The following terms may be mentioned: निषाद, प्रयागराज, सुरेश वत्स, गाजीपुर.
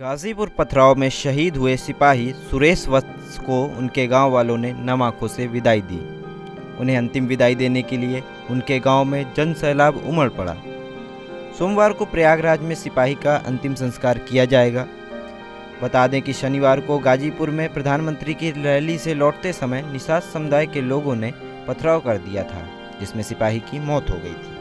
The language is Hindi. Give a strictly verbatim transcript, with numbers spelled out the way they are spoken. गाजीपुर पथराव में शहीद हुए सिपाही सुरेश वत्स को उनके गांव वालों ने नम आंखों से विदाई दी। उन्हें अंतिम विदाई देने के लिए उनके गांव में जन सैलाब उमड़ पड़ा। सोमवार को प्रयागराज में सिपाही का अंतिम संस्कार किया जाएगा। बता दें कि शनिवार को गाजीपुर में प्रधानमंत्री की रैली से लौटते समय निषाद समुदाय के लोगों ने पथराव कर दिया था, जिसमें सिपाही की मौत हो गई थी।